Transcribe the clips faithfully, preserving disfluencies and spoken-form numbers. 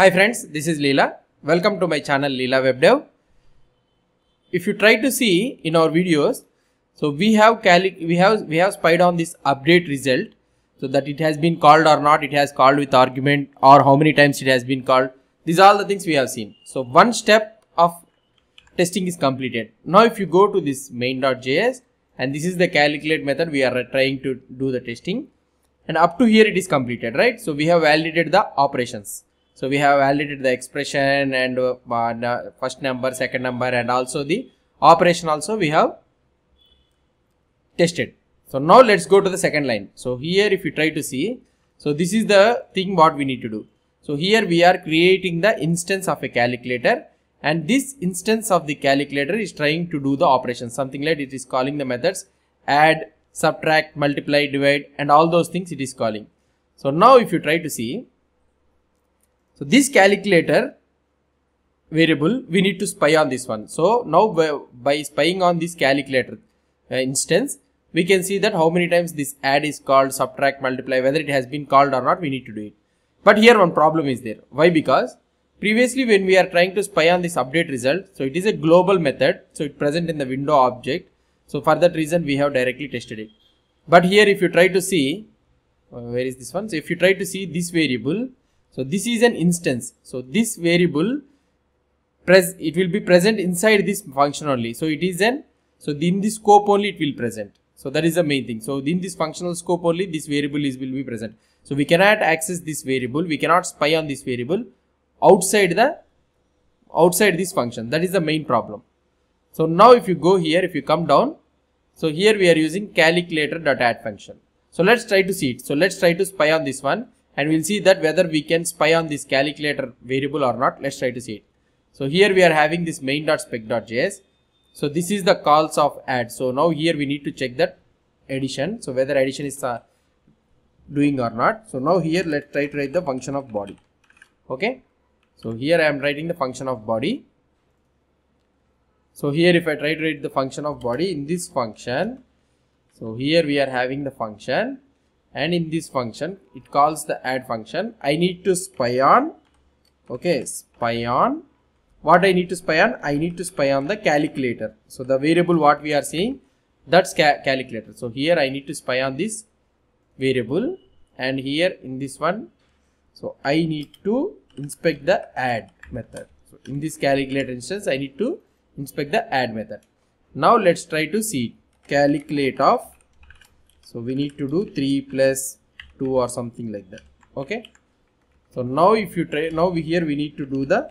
Hi friends, this is Leela. Welcome to my channel Leela Web Dev. If you try to see in our videos, so we have we have we have spied on this update result, so that it has been called or not, it has called with argument or how many times it has been called. These are all the things we have seen. So one step of testing is completed. Now if you go to this main dot J S, and this is the calculate method we are trying to do the testing, and up to here it is completed, right? So we have validated the operations. So we have validated the expression and uh, first number, second number, and also the operation also we have tested. So now let's go to the second line. So here if you try to see, so this is the thing what we need to do. So here we are creating the instance of a calculator, and this instance of the calculator is trying to do the operation, something like it is calling the methods add, subtract, multiply, divide, and all those things it is calling. So now if you try to see, so this calculator variable, we need to spy on this one. So now by, by spying on this calculator uh, instance, we can see that how many times this add is called, subtract, multiply, whether it has been called or not, we need to do it. But here one problem is there. Why? Because previously when we are trying to spy on this update result, so it is a global method, so it present in the window object. So for that reason we have directly tested it. But here if you try to see, uh, where is this one? So if you try to see this variable, so this is an instance. So this variable, pres it will be present inside this function only. So it is an, so in this scope only it will present. So that is the main thing. So in this functional scope only this variable is will be present. So we cannot access this variable. We cannot spy on this variable outside the, outside this function. That is the main problem. So now if you go here, if you come down, so here we are using calculator dot add function. So let's try to see it. So let's try to spy on this one. And we'll see that whether we can spy on this calculator variable or not. Let's try to see it. So here we are having this main dot spec dot J S. So this is the calls of add. So now here we need to check that addition. So whether addition is uh, doing or not. So now here let's try to write the function of body. Okay. So here I am writing the function of body. So here if I try to write the function of body in this function. So here we are having the function. And in this function, it calls the add function. I need to spy on, okay, spy on. What I need to spy on? I need to spy on the calculator. So the variable what we are seeing, that's ca calculator. So here I need to spy on this variable, and here in this one, so I need to inspect the add method. So in this calculator instance, I need to inspect the add method. Now let's try to see calculate of. So we need to do three plus two or something like that. Okay. So now if you try, now we here we need to do the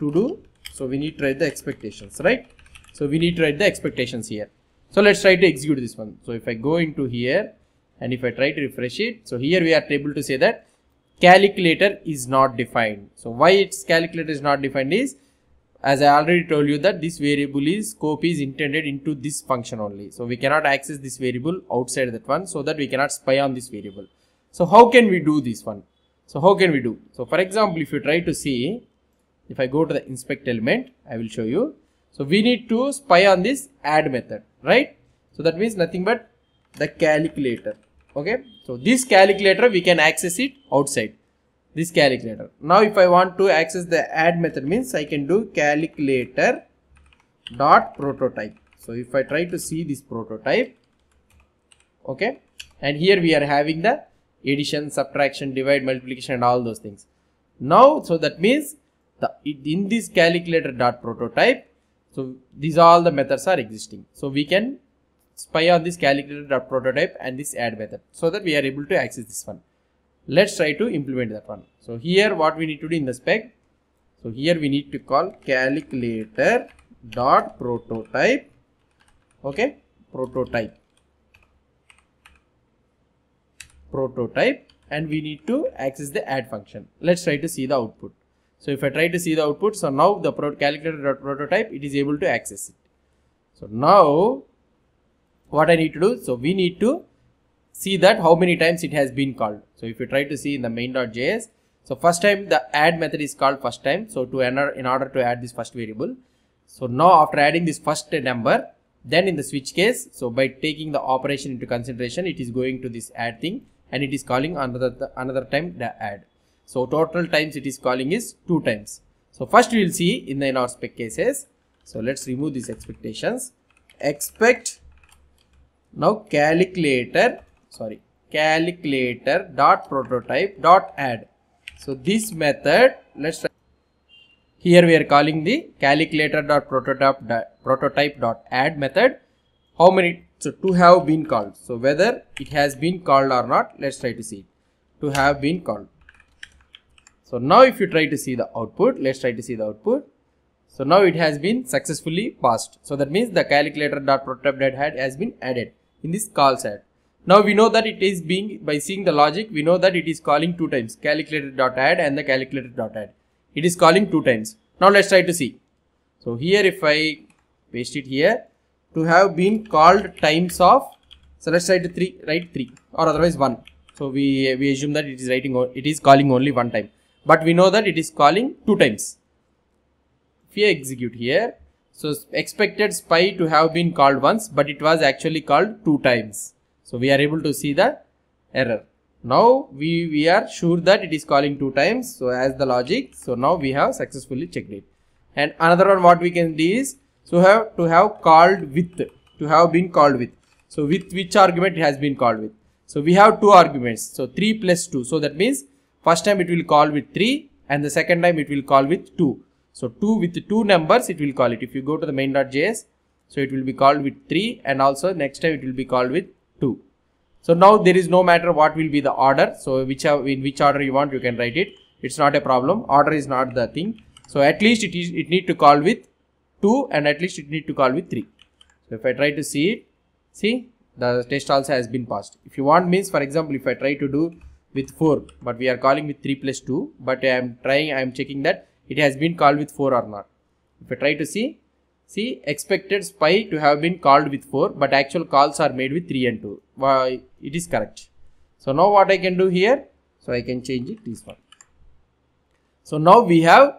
to do. So we need to write the expectations, right? So we need to write the expectations here. So let's try to execute this one. So if I go into here and if I try to refresh it, so here we are able to say that calculator is not defined. So why its calculator is not defined is, as I already told you, that this variable is scope is intended into this function only. So we cannot access this variable outside that one, so that we cannot spy on this variable. So how can we do this one? So how can we do? So for example, if you try to see, if I go to the inspect element, I will show you. So we need to spy on this add method, right? So that means nothing but the calculator. Okay. So this calculator, we can access it outside. This calculator. Now if I want to access the add method means I can do calculator dot prototype. So if I try to see this prototype, okay, and here we are having the addition, subtraction, divide, multiplication, and all those things. Now, so that means the in this calculator dot prototype, so these all the methods are existing. So we can spy on this calculator dot prototype and this add method, so that we are able to access this one. Let's try to implement that one. So here what we need to do in the spec, so here we need to call calculator dot prototype, okay, prototype prototype, and we need to access the add function. Let's try to see the output. So if I try to see the output, so now the calculator dot prototype, it is able to access it. So now what I need to do, so we need to see that how many times it has been called. So if you try to see in the main dot J S, so first time the add method is called first time. So to enter in order to add this first variable. So now after adding this first number, then in the switch case, so by taking the operation into consideration, it is going to this add thing and it is calling another another time the add. So total times it is calling is two times. So first we will see in the in our spec cases. So let's remove these expectations. Expect now calculator, sorry, calculator dot prototype dot add. So this method, let's try. Here we are calling the calculator dot prototype dot prototype dot add method. How many? So to have been called. So whether it has been called or not, let's try to see it. To have been called. So now if you try to see the output, let's try to see the output. So now it has been successfully passed. So that means the calculator.prototype.add has been added in this call set. Now we know that it is being, by seeing the logic, we know that it is calling two times, calculator.add and the calculator.add. It is calling two times. Now let's try to see. So here if I paste it here, to have been called times of, so let's try to three, write three or otherwise one. So we, we assume that it is writing, it is calling only one time, but we know that it is calling two times. If you execute here, so expected spy to have been called once, but it was actually called two times. So we are able to see the error. Now we, we are sure that it is calling two times. So as the logic, so now we have successfully checked it. And another one what we can do is, so have to have called with, to have been called with. So with which argument it has been called with. So we have two arguments. So three plus two. So that means first time it will call with three and the second time it will call with two. So two with two numbers it will call it. If you go to the main.js, so it will be called with three and also next time it will be called with two. So now there is no matter what will be the order. So which have, in which order you want you can write it. It's not a problem. Order is not the thing. So at least it is it need to call with two and at least it need to call with three. So if I try to see it, see the test also has been passed. If you want means, for example, if I try to do with four, but we are calling with three plus two, but I am trying, I am checking that it has been called with four or not. If I try to see, see expected spy to have been called with four, but actual calls are made with three and two. Why? It is correct. So now what I can do here, so I can change it this one. So now we have,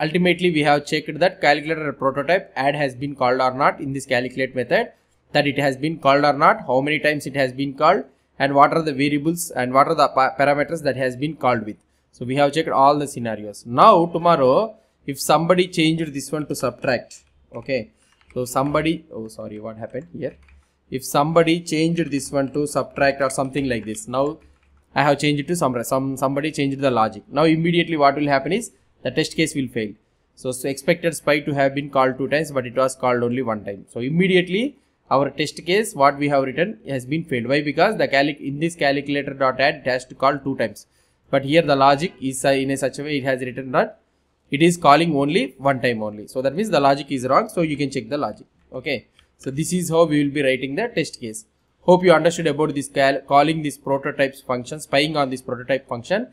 ultimately we have checked that calculator prototype add has been called or not in this calculate method, that it has been called or not, how many times it has been called, and what are the variables and what are the pa parameters that has been called with. So we have checked all the scenarios. Now tomorrow, if somebody changed this one to subtract, okay. So somebody, oh sorry, what happened here? If somebody changed this one to subtract or something like this. Now I have changed it to some, some somebody changed the logic. Now immediately what will happen is the test case will fail. So, so expected spy to have been called two times, but it was called only one time. So immediately our test case, what we have written, has been failed. Why? Because the calc in this calculator.add it has to call two times. But here the logic is in a such a way it has written that it is calling only one time only. So that means the logic is wrong. So you can check the logic. Okay. So this is how we will be writing the test case. Hope you understood about this cal calling this prototypes function, spying on this prototype function.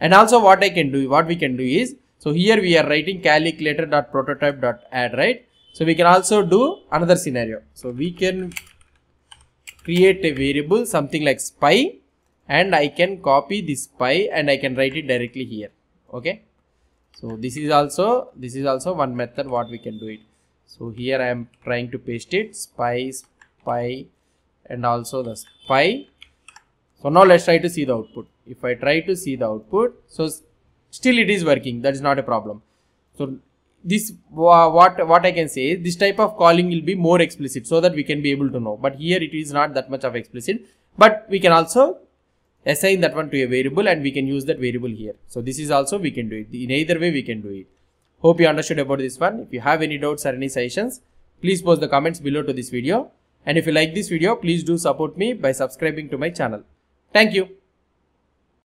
And also what I can do, what we can do is, so here we are writing calculator.prototype.add, right? So we can also do another scenario. So we can create a variable, something like spy, and I can copy this spy and I can write it directly here. Okay. So this is also, this is also one method what we can do it. So here I am trying to paste it, spy, spy, and also the spy. So now let's try to see the output. If I try to see the output, so still it is working. That is not a problem. So this what what I can say is this type of calling will be more explicit so that we can be able to know, but here it is not that much of explicit, but we can also assign that one to a variable and we can use that variable here. So this is also we can do it. In either way we can do it. Hope you understood about this one. If you have any doubts or any suggestions, please post the comments below to this video, and if you like this video, please do support me by subscribing to my channel. Thank you.